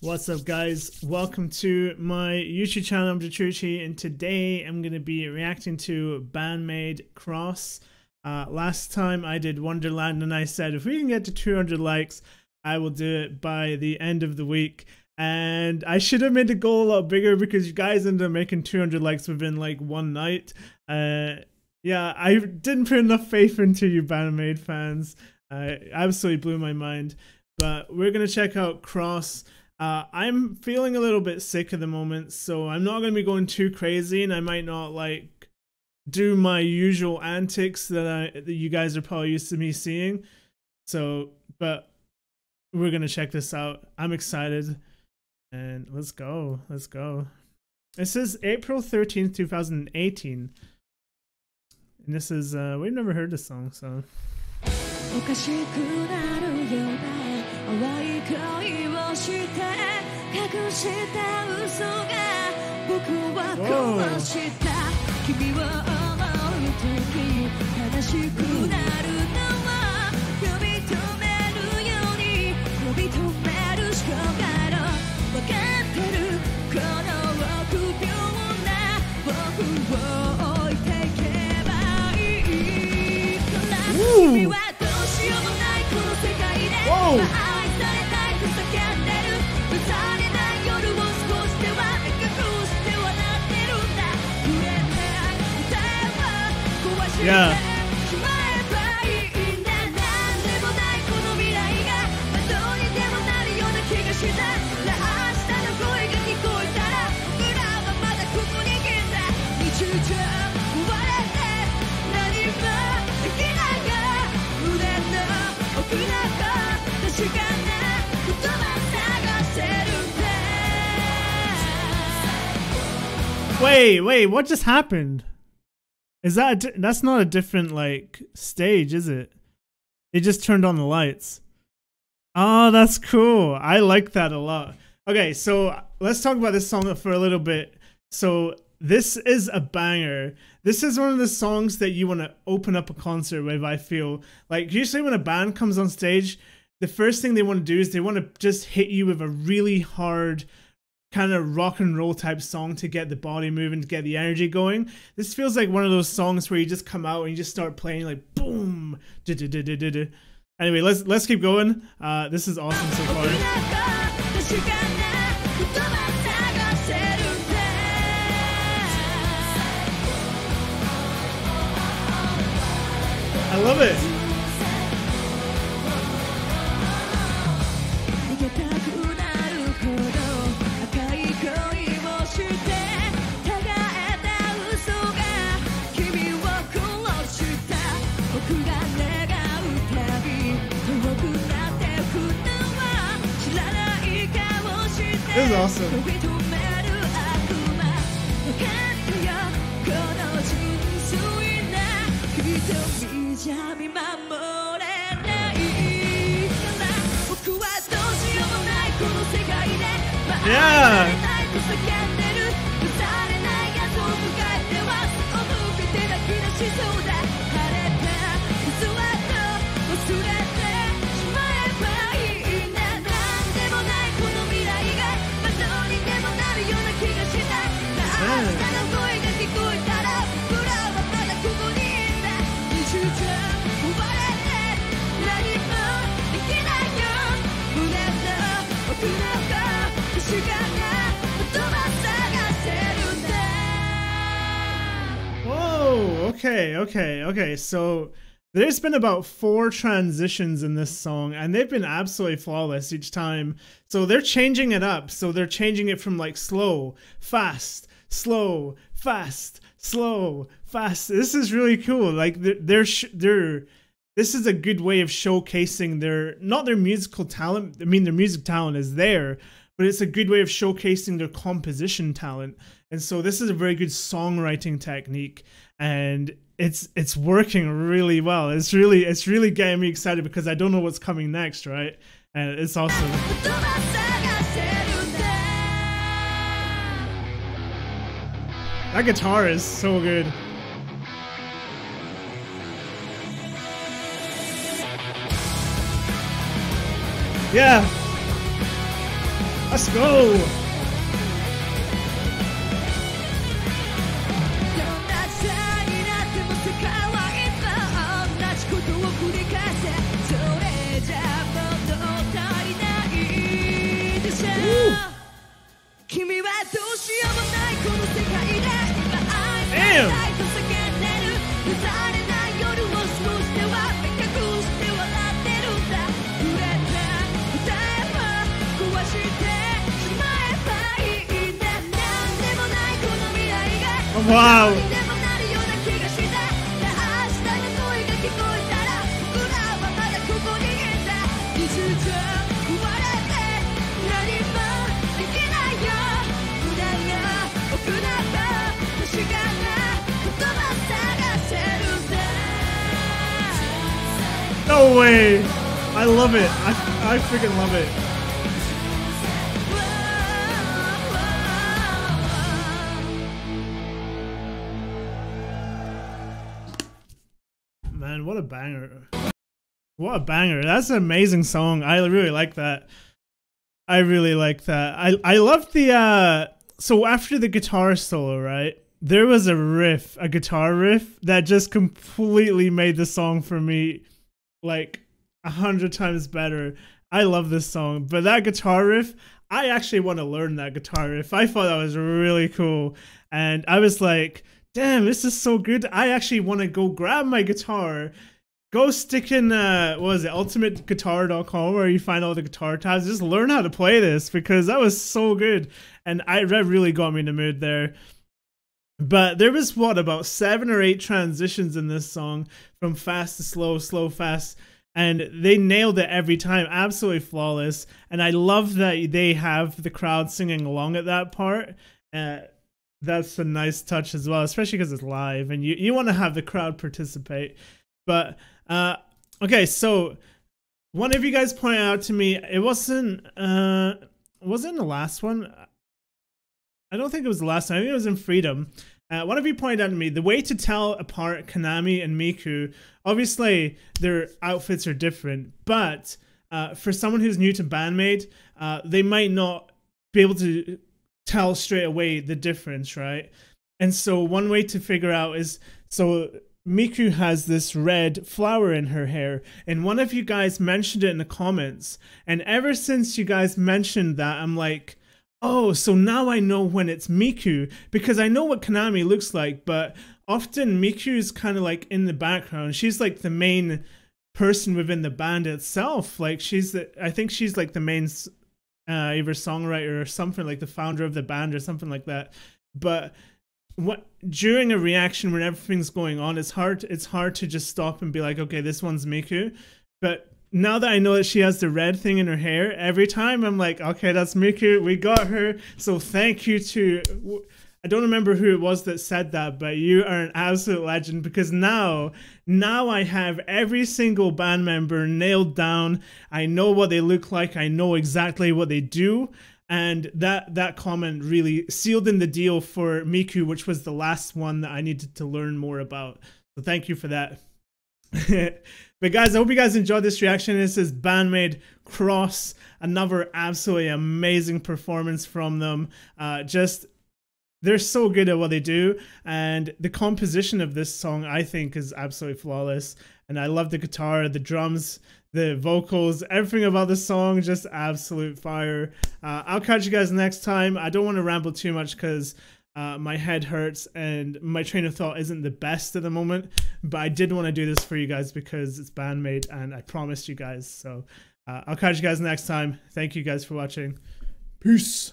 What's up guys, welcome to my YouTube channel. I'm Detrucci, and today I'm going to be reacting to Band-Maid Cross. Last time I did Wonderland and I said if we can get to 200 likes I will do it by the end of the week, and I should have made the goal a lot bigger because you guys ended up making 200 likes within like one night. Yeah, I didn't put enough faith into you Band-Maid fans. It absolutely blew my mind. But we're going to check out Cross. I'm feeling a little bit sick at the moment, so I'm not going to be going too crazy, and I might not like do my usual antics that you guys are probably used to me seeing. So, but we're going to check this out. I'm excited, and let's go. Let's go. It says April 13th, 2018, and this is we've never heard this song, so. Whoa. Whoa. Yeah. Wait, what just happened? Is that that's not a different like stage, is it? It just turned on the lights. Oh, that's cool. I like that a lot. Okay, so let's talk about this song for a little bit. So this is a banger. This is one of the songs that you want to open up a concert with, I feel. Like usually when a band comes on stage, the first thing they want to do is they want to just hit you with a really hard kind of rock and roll type song to get the body moving, to get the energy going. This feels like one of those songs where you just come out and you just start playing like boom. Anyway, let's keep going. This is awesome so far. I love it. This is awesome. Yeah. Okay, so there's been about 4 transitions in this song and they've been absolutely flawless each time. So they're changing it up. So they're changing it from like slow, fast, slow, fast, slow, fast. This is really cool. Like this is a good way of showcasing not their musical talent. I mean, their music talent is there, but it's a good way of showcasing their composition talent. And so this is a very good songwriting technique. And it's working really well. It's really getting me excited because I don't know what's coming next, right? And it's awesome. That guitar is so good. Yeah. Let's go! Wow! No way! I love it! I freaking love it! Man, what a banger. What a banger. That's an amazing song. I really like that. I really like that. I love the so after the guitar solo, right? There was a guitar riff that just completely made the song for me like 100 times better. I love this song, but that guitar riff, I actually want to learn that guitar riff. I thought that was really cool. And I was like, damn, this is so good. I actually want to go grab my guitar, go stick in, what is it, ultimateguitar.com, where you find all the guitar tabs. Just learn how to play this, because that was so good. And that really got me in the mood there. But there was, what, about 7 or 8 transitions in this song, from fast to slow, slow, fast. And they nailed it every time. Absolutely flawless. And I love that they have the crowd singing along at that part. That's a nice touch as well, especially because it's live and you want to have the crowd participate. But okay, so one of you guys pointed out to me, it wasn't the last one. I don't think it was the last one. I think it was in Freedom. One of you pointed out to me the way to tell apart Kanami and Miku. Obviously, their outfits are different, but for someone who's new to Band-Maid, they might not be able to tell straight away the difference, right? And so one way to figure out is, so Miku has this red flower in her hair, and one of you guys mentioned it in the comments, and ever since you guys mentioned that, I'm like, oh, so now I know when it's Miku, because I know what Kanami looks like, but often Miku is kind of like in the background. She's like the main person within the band itself. Like I think she's like the main either songwriter or something, like the founder of the band or something like that. But during a reaction when everything's going on, it's hard to just stop and be like, okay, this one's Miku. But now that I know that she has the red thing in her hair, every time I'm like, okay, that's Miku, we got her. So thank you to, I don't remember who it was that said that, but you are an absolute legend, because now I have every single band member nailed down. I know what they look like. I know exactly what they do. And that comment really sealed in the deal for Miku, which was the last one that I needed to learn more about. So thank you for that. But guys, I hope you guys enjoyed this reaction. This is Band-Maid Cross. Another absolutely amazing performance from them. They're so good at what they do, and the composition of this song, I think, is absolutely flawless. And I love the guitar, the drums, the vocals, everything about the song, just absolute fire. I'll catch you guys next time. I don't want to ramble too much because my head hurts and my train of thought isn't the best at the moment, but I did want to do this for you guys because it's Band-Maid and I promised you guys. So I'll catch you guys next time. Thank you guys for watching. Peace.